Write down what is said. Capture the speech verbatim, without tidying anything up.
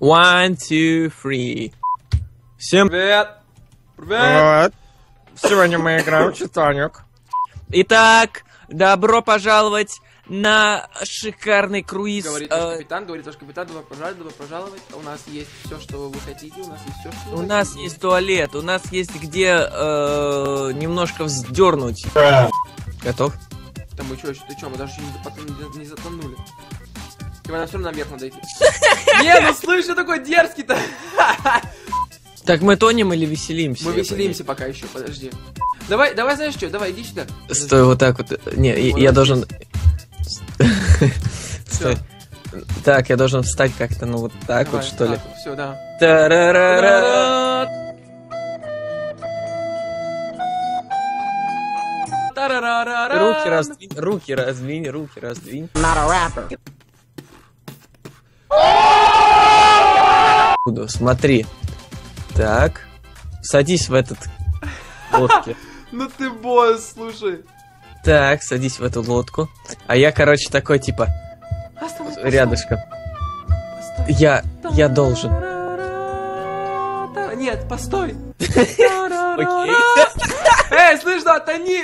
One, two, three. Всем привет! Привет! Сегодня мы играем в Титаник. Итак, добро пожаловать на шикарный круиз. Говорит наш капитан, говорит наш капитан, добро пожаловать, добро пожаловать. У нас есть все, что вы хотите, у нас есть все, что вы У хотите. Нас есть туалет, у нас есть где э, немножко вздернуть. Готов? Там мы что, еще ты что, мы даже еще не затонули. Типа, на всем наверх надо идти. Не, ну слышь, что такой дерзкий-то? Так мы тонем или веселимся? Мы веселимся пока еще, подожди. Давай, давай, знаешь что, давай, иди сюда. Стой, вот так вот. Не, я должен... Стой. Так, я должен встать как-то, ну вот так вот, что ли. Все, да. Руки раздвинь, руки раздвинь, руки раздвинь. Смотри. Так. Садись в этот лодке. Ну ты босс, слушай. Так, садись в эту лодку. А я, короче, такой, типа, рядышком. Я, я должен. Нет, постой. Эй, слышь, отони!